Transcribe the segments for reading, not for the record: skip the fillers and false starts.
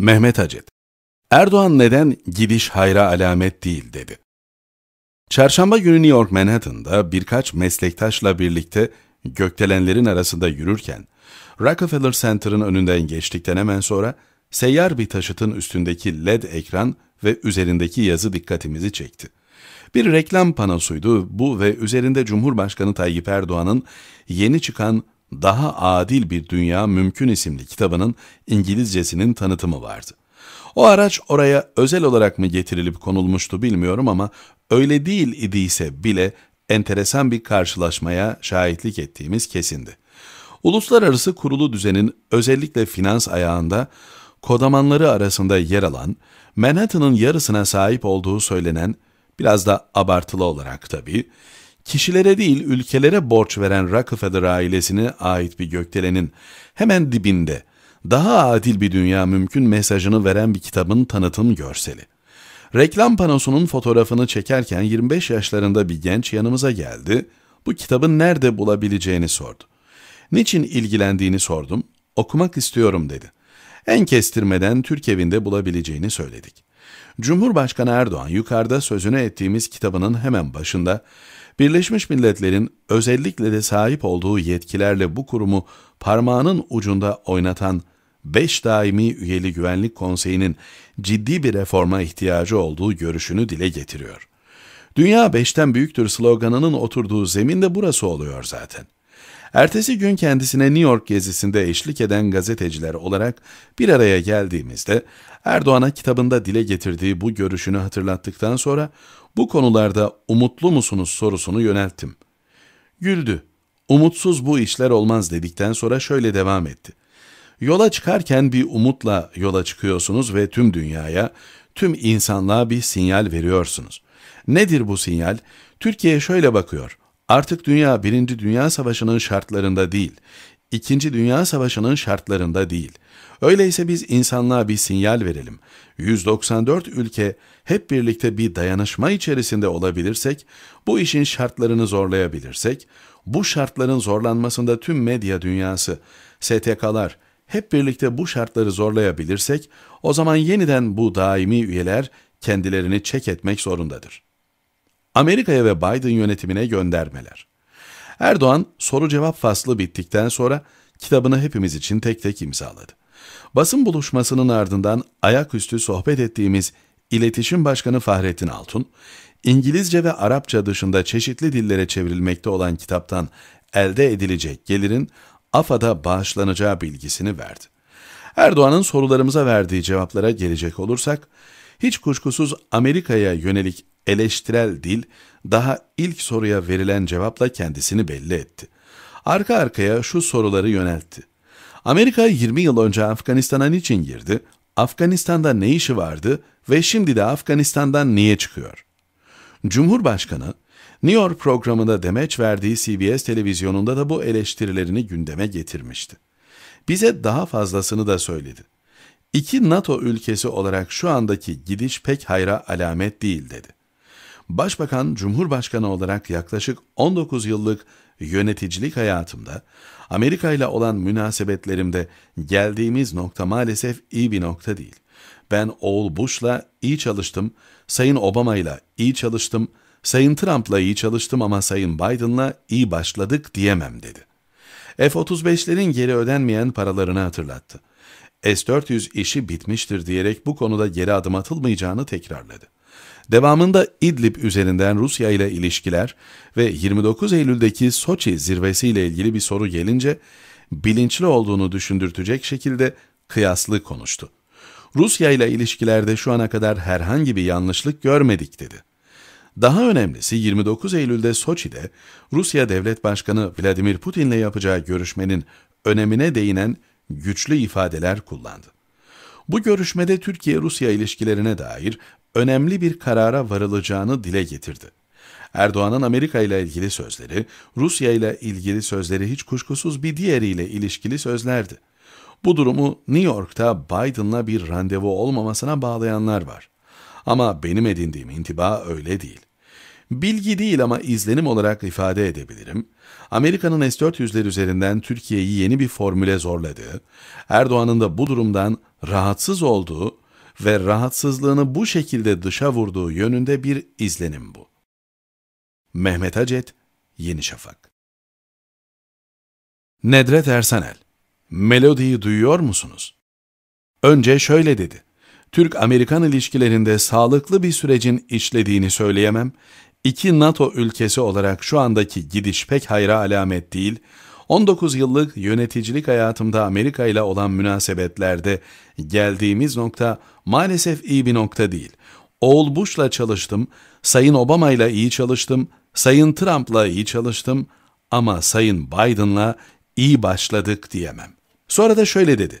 Mehmet Acet, Erdoğan neden gidiş hayra alamet değil dedi. Çarşamba günü New York Manhattan'da birkaç meslektaşla birlikte gökdelenlerin arasında yürürken, Rockefeller Center'ın önünden geçtikten hemen sonra seyyar bir taşıtın üstündeki LED ekran ve üzerindeki yazı dikkatimizi çekti. Bir reklam panosuydu bu ve üzerinde Cumhurbaşkanı Tayyip Erdoğan'ın yeni çıkan Daha Adil Bir Dünya Mümkün isimli kitabının İngilizcesinin tanıtımı vardı. O araç oraya özel olarak mı getirilip konulmuştu bilmiyorum ama öyle değil idiyse bile enteresan bir karşılaşmaya şahitlik ettiğimiz kesindi. Uluslararası kurulu düzenin özellikle finans ayağında kodamanları arasında yer alan, Manhattan'ın yarısına sahip olduğu söylenen, biraz da abartılı olarak tabii, kişilere değil ülkelere borç veren Rockefeller ailesine ait bir gökdelenin hemen dibinde daha adil bir dünya mümkün mesajını veren bir kitabın tanıtım görseli. Reklam panosunun fotoğrafını çekerken 25 yaşlarında bir genç yanımıza geldi, bu kitabı nerede bulabileceğini sordu. Niçin ilgilendiğini sordum, okumak istiyorum dedi. En kestirmeden Türk evinde bulabileceğini söyledik. Cumhurbaşkanı Erdoğan yukarıda sözünü ettiğimiz kitabının hemen başında, Birleşmiş Milletler'in özellikle de sahip olduğu yetkilerle bu kurumu parmağının ucunda oynatan 5 daimi üyeli Güvenlik Konseyi'nin ciddi bir reforma ihtiyacı olduğu görüşünü dile getiriyor. Dünya 5'ten büyüktür sloganının oturduğu zemin de burası oluyor zaten. Ertesi gün kendisine New York gezisinde eşlik eden gazeteciler olarak bir araya geldiğimizde Erdoğan'a kitabında dile getirdiği bu görüşünü hatırlattıktan sonra bu konularda umutlu musunuz sorusunu yönelttim. Güldü. Umutsuz bu işler olmaz dedikten sonra şöyle devam etti. Yola çıkarken bir umutla yola çıkıyorsunuz ve tüm dünyaya, tüm insanlığa bir sinyal veriyorsunuz. Nedir bu sinyal? Türkiye şöyle bakıyor. Artık dünya 1. Dünya Savaşı'nın şartlarında değil, 2. Dünya Savaşı'nın şartlarında değil. Öyleyse biz insanlığa bir sinyal verelim. 194 ülke hep birlikte bir dayanışma içerisinde olabilirsek, bu işin şartlarını zorlayabilirsek, bu şartların zorlanmasında tüm medya dünyası, STK'lar hep birlikte bu şartları zorlayabilirsek, o zaman yeniden bu daimi üyeler kendilerini çek etmek zorundadır. Amerika'ya ve Biden yönetimine göndermeler. Erdoğan soru-cevap faslı bittikten sonra kitabını hepimiz için tek tek imzaladı. Basın buluşmasının ardından ayaküstü sohbet ettiğimiz İletişim Başkanı Fahrettin Altun, İngilizce ve Arapça dışında çeşitli dillere çevrilmekte olan kitaptan elde edilecek gelirin AFAD'a bağışlanacağı bilgisini verdi. Erdoğan'ın sorularımıza verdiği cevaplara gelecek olursak, hiç kuşkusuz Amerika'ya yönelik eleştirel dil daha ilk soruya verilen cevapla kendisini belli etti. Arka arkaya şu soruları yöneltti. Amerika 20 yıl önce Afganistan'a niçin girdi? Afganistan'da ne işi vardı ve şimdi de Afganistan'dan niye çıkıyor? Cumhurbaşkanı, New York programında demeç verdiği CBS televizyonunda da bu eleştirilerini gündeme getirmişti. Bize daha fazlasını da söyledi. 2 NATO ülkesi olarak şu andaki gidiş pek hayra alamet değil dedi. Başbakan, Cumhurbaşkanı olarak yaklaşık 19 yıllık yöneticilik hayatımda, Amerika ile olan münasebetlerimde geldiğimiz nokta maalesef iyi bir nokta değil. Ben Oğul Bush'la iyi çalıştım, Sayın Obama'yla iyi çalıştım, Sayın Trump'la iyi çalıştım ama Sayın Biden'la iyi başladık diyemem dedi. F-35'lerin geri ödenmeyen paralarını hatırlattı. S-400 işi bitmiştir diyerek bu konuda geri adım atılmayacağını tekrarladı. Devamında İdlib üzerinden Rusya ile ilişkiler ve 29 Eylül'deki Soçi zirvesiyle ilgili bir soru gelince bilinçli olduğunu düşündürtecek şekilde kıyaslı konuştu. Rusya ile ilişkilerde şu ana kadar herhangi bir yanlışlık görmedik dedi. Daha önemlisi 29 Eylül'de Soçi'de Rusya Devlet Başkanı Vladimir Putin'le yapacağı görüşmenin önemine değinen güçlü ifadeler kullandı. Bu görüşmede Türkiye-Rusya ilişkilerine dair önemli bir karara varılacağını dile getirdi. Erdoğan'ın Amerika ile ilgili sözleri, Rusya ile ilgili sözleri hiç kuşkusuz bir diğeriyle ilişkili sözlerdi. Bu durumu New York'ta Biden'la bir randevu olmamasına bağlayanlar var. Ama benim edindiğim intiba öyle değil. Bilgi değil ama izlenim olarak ifade edebilirim. Amerika'nın S-400'ler üzerinden Türkiye'yi yeni bir formüle zorladığı, Erdoğan'ın da bu durumdan rahatsız olduğu ve rahatsızlığını bu şekilde dışa vurduğu yönünde bir izlenim bu. Mehmet Acet, Yeni Şafak. Nedret Ersanel, Melodiyi duyuyor musunuz? Önce şöyle dedi: Türk-Amerikan ilişkilerinde sağlıklı bir sürecin işlediğini söyleyemem. İki NATO ülkesi olarak şu andaki gidiş pek hayra alamet değil. 19 yıllık yöneticilik hayatımda Amerika ile olan münasebetlerde geldiğimiz nokta maalesef iyi bir nokta değil. Oğul Bush'la çalıştım, Sayın Obama ile iyi çalıştım, Sayın Trump'la iyi çalıştım ama Sayın Biden'la iyi başladık diyemem. Sonra da şöyle dedi: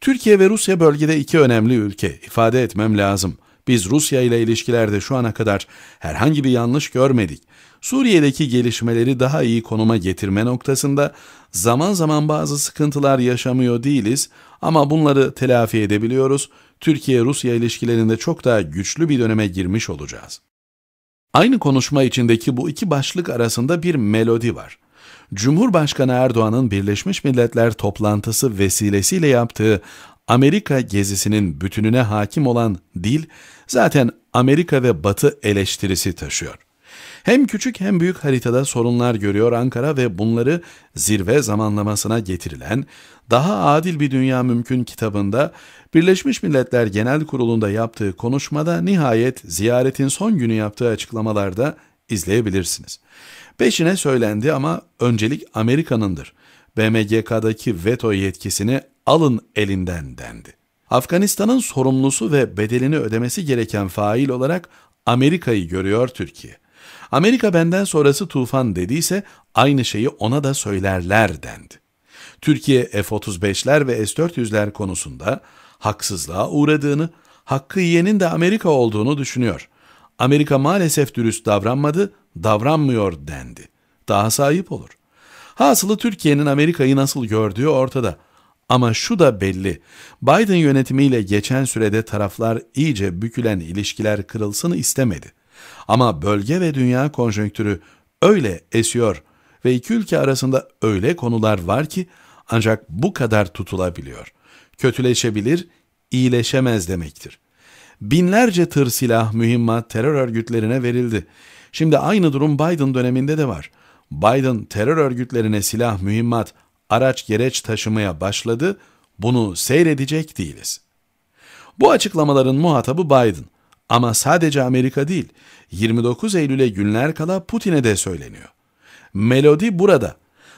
Türkiye ve Rusya bölgede iki önemli ülke, ifade etmem lazım. Biz Rusya ile ilişkilerde şu ana kadar herhangi bir yanlış görmedik. Suriye'deki gelişmeleri daha iyi konuma getirme noktasında zaman zaman bazı sıkıntılar yaşamıyor değiliz ama bunları telafi edebiliyoruz. Türkiye-Rusya ilişkilerinde çok daha güçlü bir döneme girmiş olacağız. Aynı konuşma içindeki bu iki başlık arasında bir melodi var. Cumhurbaşkanı Erdoğan'ın Birleşmiş Milletler toplantısı vesilesiyle yaptığı Amerika gezisinin bütününe hakim olan dil zaten Amerika ve Batı eleştirisi taşıyor. Hem küçük hem büyük haritada sorunlar görüyor Ankara ve bunları zirve zamanlamasına getirilen Daha Adil Bir Dünya Mümkün kitabında Birleşmiş Milletler Genel Kurulu'nda yaptığı konuşmada nihayet ziyaretin son günü yaptığı açıklamalarda izleyebilirsiniz. Peşine söylendi ama öncelik Amerika'nındır. BMGK'daki veto yetkisini alın elinden dendi. Afganistan'ın sorumlusu ve bedelini ödemesi gereken fail olarak Amerika'yı görüyor Türkiye. Amerika benden sonrası tufan dediyse aynı şeyi ona da söylerler dendi. Türkiye F-35'ler ve S-400'ler konusunda haksızlığa uğradığını, hakkı yiyenin de Amerika olduğunu düşünüyor. Amerika maalesef dürüst davranmadı, davranmıyor dendi. Daha sahip olur. Hasılı Türkiye'nin Amerika'yı nasıl gördüğü ortada. Ama şu da belli, Biden yönetimiyle geçen sürede taraflar iyice bükülen ilişkiler kırılsın istemedi. Ama bölge ve dünya konjonktürü öyle esiyor ve iki ülke arasında öyle konular var ki ancak bu kadar tutulabiliyor. Kötüleşebilir, iyileşemez demektir. Binlerce tır silah, mühimmat terör örgütlerine verildi. Şimdi aynı durum Biden döneminde de var. Biden terör örgütlerine silah, mühimmat, araç gereç taşımaya başladı, bunu seyredecek değiliz. Bu açıklamaların muhatabı Biden. Ama sadece Amerika değil, 29 Eylül'e günler kala Putin'e de söyleniyor. Melodi burada.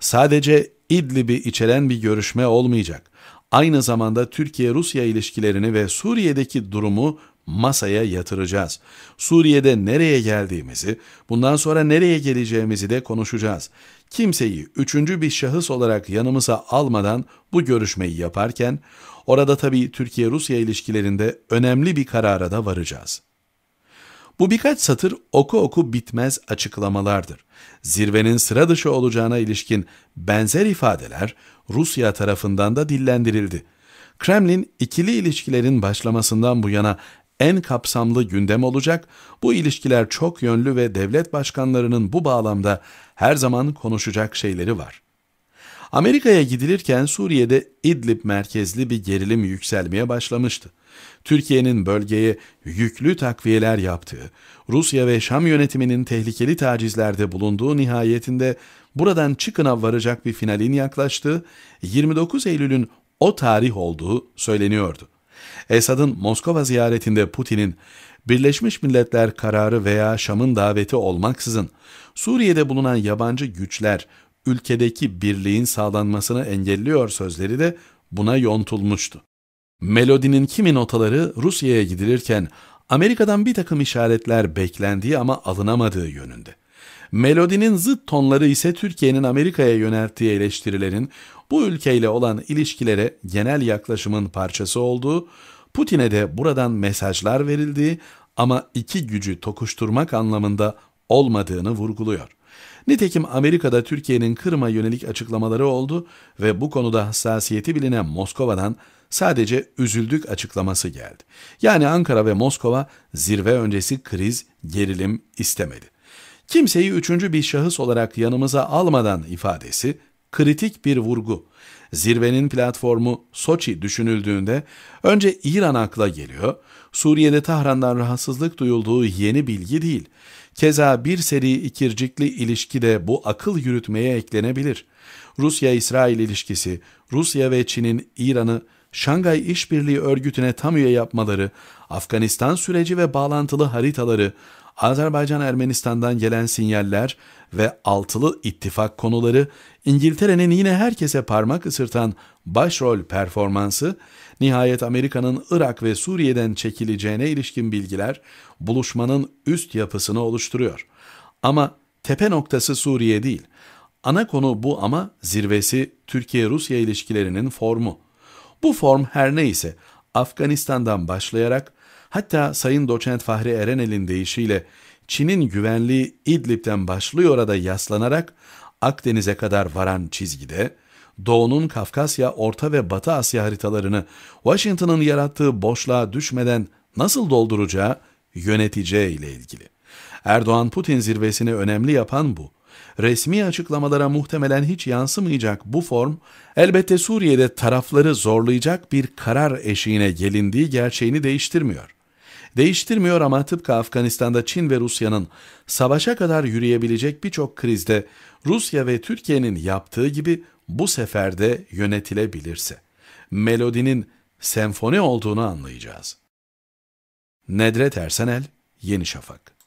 Sadece İdlib'i içeren bir görüşme olmayacak. Aynı zamanda Türkiye-Rusya ilişkilerini ve Suriye'deki durumu masaya yatıracağız. Suriye'de nereye geldiğimizi, bundan sonra nereye geleceğimizi de konuşacağız. Kimseyi üçüncü bir şahıs olarak yanımıza almadan bu görüşmeyi yaparken, orada tabii Türkiye-Rusya ilişkilerinde önemli bir karara da varacağız. Bu birkaç satır oku bitmez açıklamalardır. Zirvenin sıra dışı olacağına ilişkin benzer ifadeler Rusya tarafından da dillendirildi. Kremlin ikili ilişkilerin başlamasından bu yana en kapsamlı gündem olacak, bu ilişkiler çok yönlü ve devlet başkanlarının bu bağlamda her zaman konuşacak şeyleri var. Amerika'ya gidilirken Suriye'de İdlib merkezli bir gerilim yükselmeye başlamıştı. Türkiye'nin bölgeye yüklü takviyeler yaptığı, Rusya ve Şam yönetiminin tehlikeli tacizlerde bulunduğu nihayetinde buradan çıkına varacak bir finalin yaklaştığı 29 Eylül'ün o tarih olduğu söyleniyordu. Esad'ın Moskova ziyaretinde Putin'in Birleşmiş Milletler kararı veya Şam'ın daveti olmaksızın Suriye'de bulunan yabancı güçler ülkedeki birliğin sağlanmasını engelliyor sözleri de buna yontulmuştu. Melodinin kimi notaları Rusya'ya gidilirken Amerika'dan bir takım işaretler beklendiği ama alınamadığı yönünde. Melodinin zıt tonları ise Türkiye'nin Amerika'ya yönelttiği eleştirilerin bu ülkeyle olan ilişkilere genel yaklaşımın parçası olduğu, Putin'e de buradan mesajlar verildiği ama iki gücü tokuşturmak anlamında olmadığını vurguluyor. Nitekim Amerika'da Türkiye'nin Kırım'a yönelik açıklamaları oldu ve bu konuda hassasiyeti bilinen Moskova'dan sadece üzüldük açıklaması geldi. Yani Ankara ve Moskova zirve öncesi kriz, gerilim istemedi. Kimseyi üçüncü bir şahıs olarak yanımıza almadan ifadesi kritik bir vurgu. Zirvenin platformu Soçi düşünüldüğünde önce İran akla geliyor, Suriye'de Tahran'dan rahatsızlık duyulduğu yeni bilgi değil. Keza bir seri ikircikli ilişki de bu akıl yürütmeye eklenebilir. Rusya-İsrail ilişkisi, Rusya ve Çin'in İran'ı Şangay İşbirliği Örgütü'ne tam üye yapmaları, Afganistan süreci ve bağlantılı haritaları, Azerbaycan-Ermenistan'dan gelen sinyaller ve altılı ittifak konuları, İngiltere'nin yine herkese parmak ısırtan başrol performansı, nihayet Amerika'nın Irak ve Suriye'den çekileceğine ilişkin bilgiler buluşmanın üst yapısını oluşturuyor. Ama tepe noktası Suriye değil. Ana konu bu ama zirvesi Türkiye-Rusya ilişkilerinin formu. Bu form her neyse Afganistan'dan başlayarak hatta Sayın Doçent Fahri Erenel'in deyişiyle Çin'in güvenliği İdlib'den başlıyor da yaslanarak Akdeniz'e kadar varan çizgide, Doğu'nun Kafkasya, Orta ve Batı Asya haritalarını Washington'ın yarattığı boşluğa düşmeden nasıl dolduracağı, yöneteceği ile ilgili. Erdoğan-Putin zirvesini önemli yapan bu. Resmi açıklamalara muhtemelen hiç yansımayacak bu form, elbette Suriye'de tarafları zorlayacak bir karar eşiğine gelindiği gerçeğini değiştirmiyor. Değiştirmiyor ama tıpkı Afganistan'da Çin ve Rusya'nın savaşa kadar yürüyebilecek birçok krizde Rusya ve Türkiye'nin yaptığı gibi bu sefer de yönetilebilirse. Melodinin senfoni olduğunu anlayacağız. Nedret Ersanel, Yeni Şafak.